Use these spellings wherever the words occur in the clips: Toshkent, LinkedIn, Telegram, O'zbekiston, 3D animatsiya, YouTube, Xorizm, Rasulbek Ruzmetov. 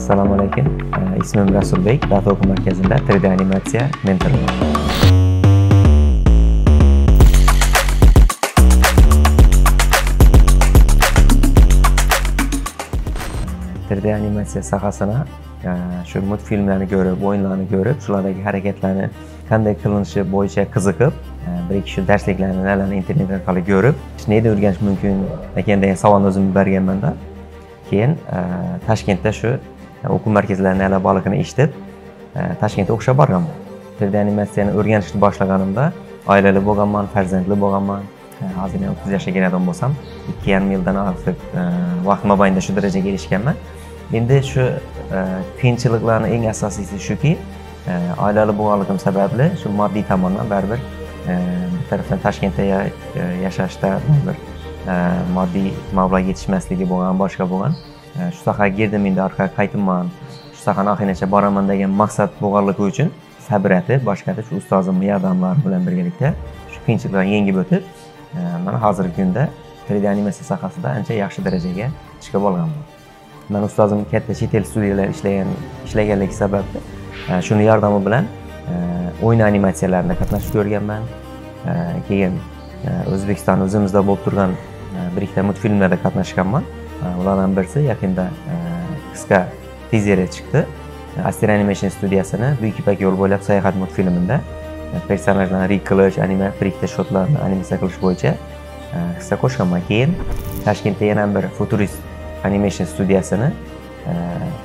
Assalamu Alaikum. İsmim Rasulbek. Data Okul Merkezi'nde 3D Animasyon Mentoruyum. Terbiye animasiya sahasına şu multfilmlerini görüp, oyunlarını görüp, şulardaki hareketlerini qanday qilinishi bo'yicha qiziqib, bir ikki shu darsliklarni nalarni internet orqali görüp, neydi o'rganish mümkün ekan degan savolni o'zim berganman-da. Keyin Taşkentda şu o'quv markazlarining ala bog'ligini eshitib, Taşkentga o'qishga borganman. Terbiye animasiyani o'rganishni boshlaganimda oilali bo'lganman, farzandli bo'lganman. Hozir men 30 yoshga keladigan bo'lsam, 2,5 yildan ortiq vaqt mobaynida shu darajaga erishganman. Endi shu qiyinchiliklarni eng asosiysi shuki, oilali bo'lganligim sababli shu moddiy tomondan baribir bir tarafdan Toshkentda yashashda bir moddiy mablag' yetishmasligi bo'lgan, boshqa bo'lgan. Shu sohaga girdim, endi orqaga qaytmayman. Shu sohani oxirigacha boraman degan maqsad bo'lganligi uchun sabrati, boshqada shu ustozimning yordamlari bilan birgalikda shu qiyinchiliklarni yengib o'tib, mana hozirgi kunda 3D animasiya sohasida ancha yaxshi darajaga chiqib olganman. Men ustozim katta chet el studiyalarida ishlaganligi sababli shuni yordami bilan o'yin animatsiyalarida qatnashib ko'rganman. Keyin O'zbekiston o'zimizda bo'lib turgan bir ikkita multfilmlarda qatnashganman. Ulardan birisi yaqinda qisqa tizeri chiqdi. Aster Animation Studiosini Buyuk Ipak yo'li bo'ylab sayohat multfilmida personajlarni rekilish, animatsiya shotlarni animatsiya qilish bo'yicha hissa qo'shganman. Keyin Toshkentda yana bir Futurist Animation Studiosini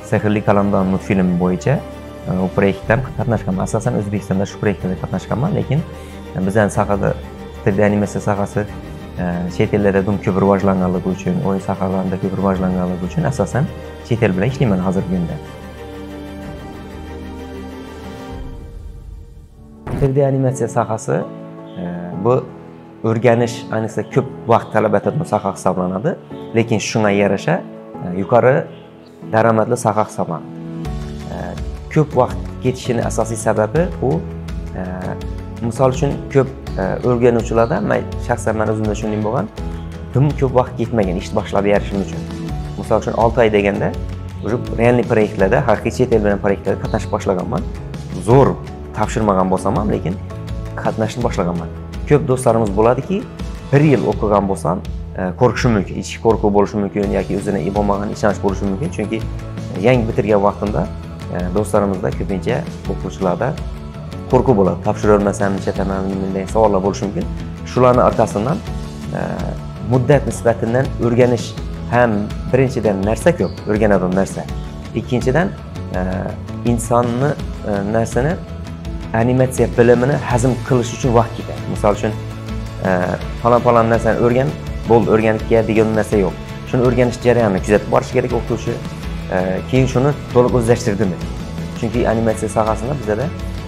Sehrli Qalamdon multfilmi bo'yicha bu proyektdan qatnashganman. Asosan O'zbekistonda shu proyektlarda qatnashganman, lekin bizning sohada 3D animasiya sohasi chet ellarda ko'p rivojlanganligi uchun, o'yin sohalarida ko'p rivojlanganligi uchun asosan chet el bilan ishlayman hozirgi kunda. 3D animasiya sohasi bu o'rganish, ayniqsa ko'p vaqt talab etadigan soha hisoblanadi, lekin shunga yarasha yuqori daromadli soha hisoblanadi. Ko'p vaqt ketishini asosiy sababi u, misol uchun ko'p o'rganuvchilarda shaxsan men o'zimda shunday bo'lgan, dim ko'p vaqt ketmagan ishni boshlab berishim uchun. Misol uchun 6 oy deganda o'sha realniy proyektlarda, haqiqiy chet el bilan proyektlarda qatnashib boshlaganman. Zo'r topshirmagan bo'lsam ham, lekin qatnashni boshlaganman. Ko'p do'stlarimiz bo'ladiki, 1 yil o'qigan bo'lsam, qo'rqishim mumkin, ichki qo'rquv bo'lishi mumkin yoki o'zini bo'lmagan ishonch bo'lishi mumkin, chunki yangi bitirgan vaqtimda do'stlarimizda ko'pincha o'quvchilarda qo'rquv bo'ladi. Topshirolmasam, nechataman degan savollar bo'lishi mumkin. Shularni orqasidan muddat nisbatidan o'rganish ham birinchidan narsa ko'p, o'rganadigan narsa. Ikkinchidan insonni narsani animatsiya bilimini hazm qilish uchun vaqt ketadi. Misol uchun falan narsani o'rgan, bo'ldi o'rganib kel degan narsa yo'q. Shuni o'rganish jarayonini kuzatib borish kerak o'qituvchi. Keyin shuni to'liq o'zlashtirdimi? Chunki animatsiya sohasida bizda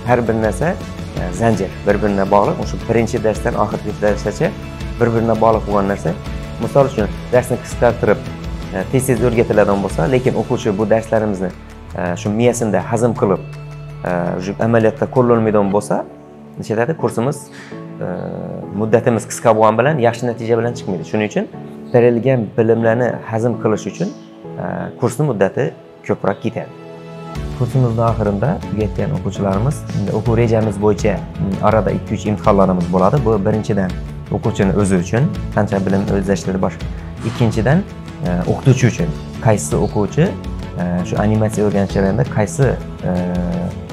har bir narsa zanjir, bir-birine bog'liq. O'sha birinchi darsdan oxirgi darsgacha bir-birine bog'liq bo'lgan narsa. Misol uchun darsni qisqartirib, tez-tez o'rgatiladigan bo'lsa, lekin o'quvchi bu darslarimizni shu miyasida hazm qilib, amaliyotda qo'llanilmaydigan bo'lsa, nechada kursimiz muddatimiz qisqa bo'lgan bilan yaxshi natija bilan chiqmaydi. Shuning uchun berilgan bilimlarni hazm qilish uchun kursning muddati ko'proq ketadi. Kursimizning oxirida tugatgan o'quvchilarimiz o'quv rejamiz bo'yicha orada 2-3 imtihonlarimiz bo'ladi. Bu birinchidan o'quvchini o'zi uchun qancha bilim o'zlashtirib borish, ikkinchidan o'qituvchi uchun qaysi o'quvchi shu animatsiya o'rganish jarayonida qaysi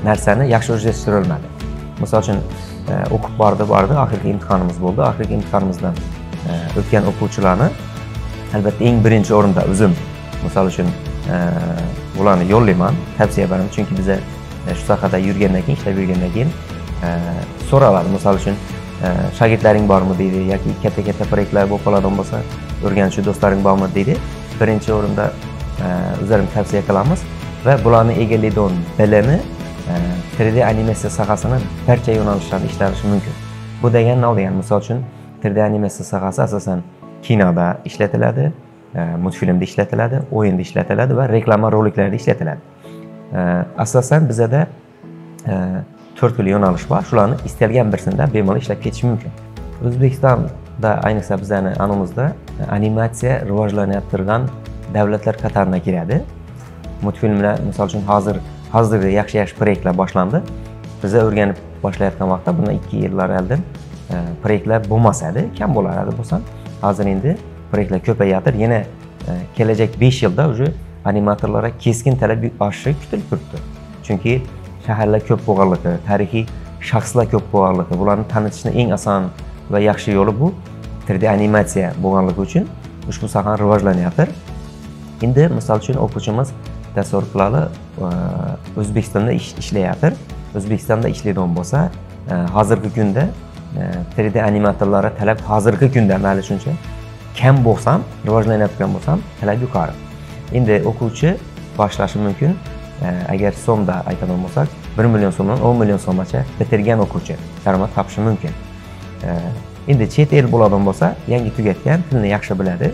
narsani yaxshi o'zlashtirilmadi. Misol uchun o'qib bordi, oxirgi imtihonimiz bo'ldi. Oxirgi imtihonimizdan o'tgan o'quvchilarni albatta eng birinchi o'rinda o'zim misol uchun ularni yo'llayman, tavsiya beraman, chunki biz shu sohada yurgandan keyin, ishlab yurgandan keyin so'raladi. Misol uchun shogirdlaring bormi deydi yoki katta-katta proyektlar bo'lib qoladigan bo'lsa, o'rganuvchi do'stlaring bormi deydi. Birinchi o'rinda o'zlarim tavsiya qilamiz va bularni egallaydigan bilimi 3D animasiya sohasini barcha yo'nalishlarda ishlatish mumkin. Bu degani nima degani? Misol uchun 3D animasiya sohasi asosan kinoda ishlatiladi, multfilmda ishlatiladi, o'yinda ishlatiladi va reklama roliklarida ishlatiladi. Asosan bizda 4 xil yo'nalish bor. Shularni istalgan birsinda bemalol ishlab ketish mumkin. O'zbekistonda ayniqsa bizani anamizda animatsiya rivojlanayotgan davlatlar qatoriga kiradi. multfilmler, misal üçün hazır yaxşı proyektler başlandı. Bizə öyrənib başlayarkən vaxtda, bundan 2 yıllar əldir, proyektlər bu masədir, kəm olaraq bu san. Hazır indi proyektlər köpə yatır, yenə gələcək 5 yılda animatorlara keskin tələb aşı kütülüb durdu. Çünki şəhərlər köp boğarlıqı, tarixi şəxslər köp boğarlıqı, bunların tanıtışına en asan və yaxşı yolu bu 3D animasiya boğarlıqı üçün bu sahəni rivajlanıyatır. İndi, misal üçün, oxucumuz təsavvur qılalı Özbekistanda işləyatır. O'zbekistonda ishlaydigan bo'lsa, hozirgi kunda 3D animatorlarga talab hozirgi kunda mana shuncha kam bo'lsam, rivojlanayotgan bo'lsam, talab yuqori. Endi o'quvchi boshlashi mumkin. Agar so'mda aytadigan bo'lsak, 1 million so'mdan 10 million so'mgacha bitirgan o'quvchi daromad topishi mumkin. Endi chet el bo'ladigan bo'lsa, yangi tugatgan, tilni yaxshi biladi.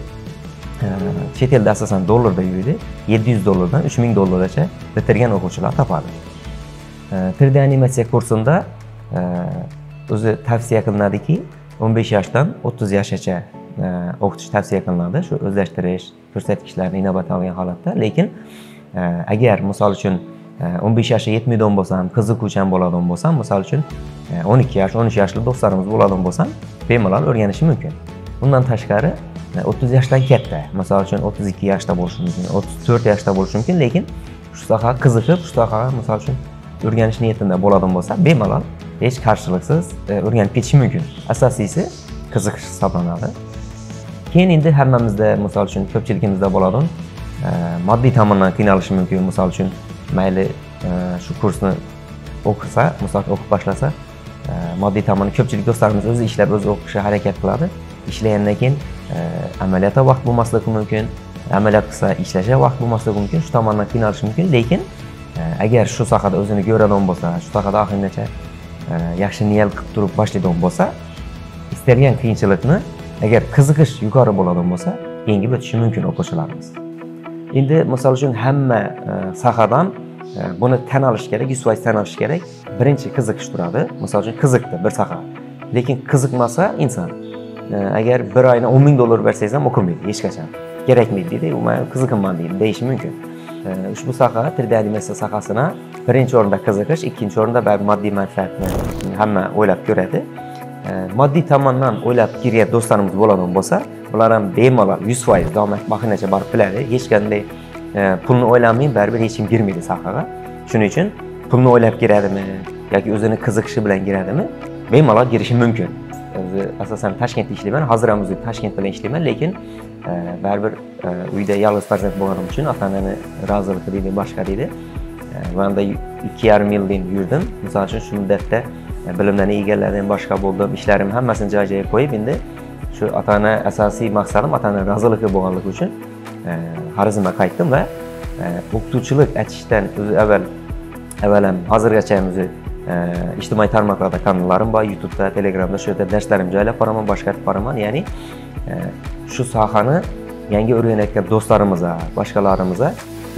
Chet elda asosan dollarda yuradi, 700 dollardan 3000 dollargacha bitirgan o'quvchilar topadi. 3D animasiya kursunda o'zi tavsiya qilinadiki, 15 yoshdan 30 yoshgacha o'qitish tavsiya qilinadi. Shu o'zlashtirish, ko'rsatkichlarni inobatga olgan holatda. Lekin agar misol uchun 15 yoshga yetmaydigan bo'lsam, qiziquvchan bo'ladigan bo'lsam, misol uchun 12 yosh, 13 yoshli do'stlarimiz bo'ladigan bo'lsam, bemalol o'rganishi mumkin. Bundan tashqari 30 yoshdan katta, misol uchun 32 yoshda bo'lishi mumkin, 34 yoshda bo'lishi mumkin, lekin shu sohaga qiziqib, shu sohaga misol uchun o'rganish niyatida bo'ladigan bo'lsa, bemalol hech qarshiliksiz o'rganib ketish mumkin. Asosiysi qiziqish hisoblanadi. Keyin endi hammamizda, misol uchun, ko'pchiligimizda bo'ladigan moddiy tomondan qiynalishi mumkin. Misol uchun, mayli shu kursni o'qisa, misol uchun o'qib boshlasa, moddiy tomondan ko'pchilik do'stlarimiz o'zi ishlab, o'zi o'qishga harakat qiladi. Ishlagandan keyin amaliyotga vaqt bo'lmasligi mumkin. Amaliyot qilsa, ishlashga vaqt bo'lmasligi mumkin. Shu tomondan qiynalishi mumkin, lekin agar şu sahada özünü görədən bolsa, şu sahada axırınca yaxşı niyət qılıb durub başlayan bolsa, istənilən qiyinçilikni, agar qiziqish yuqori bo'ladigan bo'lsa, yengib o'tishi mümkün o'quvchilarimiz. İndi misol uchun hamma sahadan bunu tan olish kerak, 100% tan olish kerak. Birinchi qiziqish turadi. Misol uchun qiziqdi bir saha. Lekin qiziqmasa insan, agar bir oyda 10 ming dollar versangiz ham o'qimaydi hech qachon. Kerakmaydi deydi, u men qiziqimman deydi, deyishi mümkün. Ushbu soha 3D animasiya sohasini birinchi o'rinda qiziqish, ikkinchi o'rinda baribir moddiy manfaatni hamma o'ylab ko'radi. Moddiy tomondan o'ylab kirgan do'stlarimiz bo'ladigan bo'lsa, ular ham bemalol 100% domat baxinacha borib biladi. Hech qanday pulni o'ylamang, baribir hech kim girmaydi sohaga. Shuning uchun pulni o'ylab kiradimi yoki o'zini qiziqishi bilan kiradimi, bemalol girishi mumkin. Asosan Toshkentda ishlayman, hozir ham o'zim Toshkent bilan ishlayman, lekin baribir uyda yolg'iz farzand bo'lganim uchun ota-onani raziligi deydi, boshqa deydi. Manda 2,5 yil din yurdim. Misol uchun shu muddatda bilimlarni egalladim, boshqa bo'ldim, ishlarim hammasini joy-joyiga qo'yib, endi shu ota-ona asosiy maqsadim ota-ona raziligi bo'lganligi uchun Xorizmga qaytdim va o'qituvchilik aytishdan o'zi avvalam hozirgacha o'zi ijtimoiy tarmoqlarda kanallarim bor, YouTube'da, Telegram'da, shu yerda darslarim joylab boraman, boshqarib boraman. Ya'ni shu sohani yangi o'rganayotgan do'stlarimizga, boshqalarimizga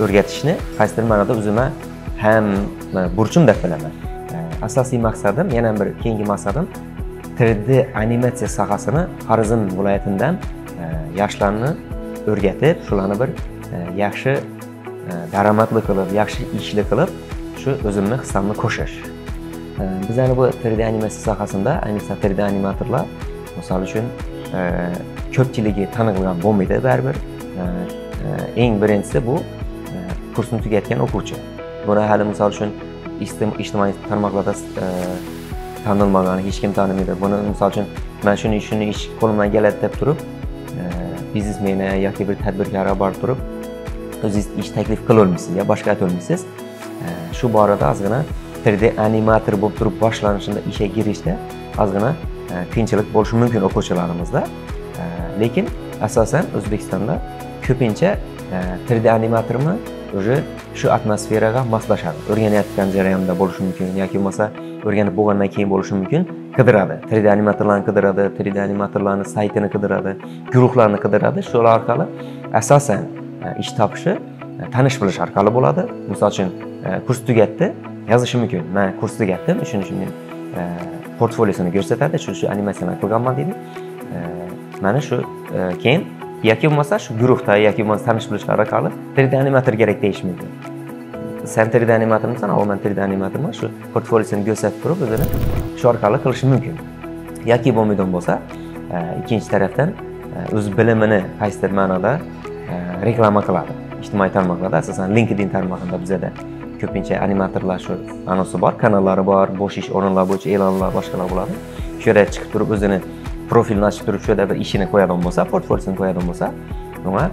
o'rgatishni qaysidir ma'noda o'zimga ham burchim deb bilaman. Asosiy maqsadim, yana bir keyingi maqsadim 3D animatsiya sohasini Xorizm viloyatidan yoshlarni o'rgatib, shularni bir yaxshi daromadli qilib, yaxshi ishli qilib, shu o'zimni hissamni qo'shish. Biz bu 3D animasiya sohasida, ayniqsa 3D animatorlar, misol uchun ko'pchiligi tanilgan bo'lmaydi baribir. Eng birinchisi bu kursni tugatgan o'quvchi. Buni hali misol uchun ijtimoiy tarmoqlarda tanilmagan, hech kim tanimaydi. Buni misol uchun men shuni ish qo'limdan keladi deb turib, biznesmeni yoki bir tadbirkorga borib turib, o'zingiz ish taklif qila olmaysiz, ya boshqa ayta olmaysiz. Shu borada ozgina 3D animator bo'lib turib boshlanishda, ishga kirishda ozgina qiyinchilik bo'lishi mumkin o'quvchilarimizda. Lekin asosan O'zbekistonda ko'pincha 3D animatormi shu atmosferaga moslashadi. O'rganayotgan jarayonda bo'lishi mumkin yoki bo'lmasa o'rganib bo'lgandan keyin bo'lishi mumkin, qidiradi. 3D animatorlarni qidiradi, 3D animatorlarning saytini qidiradi, guruhlarni qidiradi. Shular orqali asosan ish topishi tanish bilish orqali bo'ladi. Masalan, kurs tugatdi, yozishi mumkin. Men kurs tugatdim, shuning uchun portfoliyosini ko'rsatadi, shu animatsiyani qilganman deydi. Mana shu keyin yoki bo'lmasa shu guruhda yoki bo'lmasa tanish bilishlar orqali 3D animator kerak deyishmaydi. Sen 3D animatormisan, men 3D animatorman, shu portfoliyosini ko'rsatib turib o'zini shu orqali qilish mumkin. Yoki bo'lmaydigan bo'lsa, ikkinchi tarafdan o'z bilimini qaysidir ma'noda reklama qiladi. İçtimai tarmoqlarda, asasan LinkedIn tarmoqlarida bizda ko'pincha animatorlar shu anosi bor, kanallari bor, bo'sh ish o'rinlari bo'yicha e'lonlar, boshqalar bo'ladi. Shu yerga chiqib turib o'zini profilini ochib turib, shu yerda bir ishini qo'yadigan bo'lsa, portfoliyosini qo'yadigan bo'lsa, nima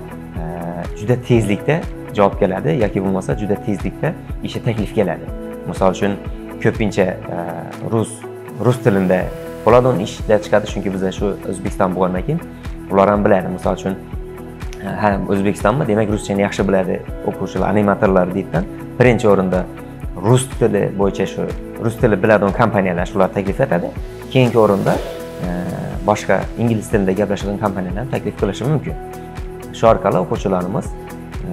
juda tezlikda javob keladi yoki bo'lmasa juda tezlikda ishga taklif keladi. Misol uchun ko'pincha rus tilida bo'ladigan ishlar chiqadi, chunki bizda shu O'zbekiston bo'lgandan keyin ular ham biladi. Misol uchun ha O'zbekistonda demak ruschani yaxshi biladi o'quvchilar, animatorlar deydan birinchi o'rinda rus tili bo'yicha shu rus tili biladigan kompaniyalar shular taklif etadi. Keyingi o'rinda boshqa ingliz tilida gaplashadigan kompaniyalar taklif qilishi mumkin. Shu orqali o'quvchilarimiz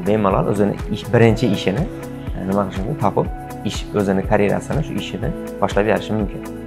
bemalol o'zini birinchi ishini nima qilishini topib, ish o'zini karyerasini shu ishini boshlab berishi mumkin.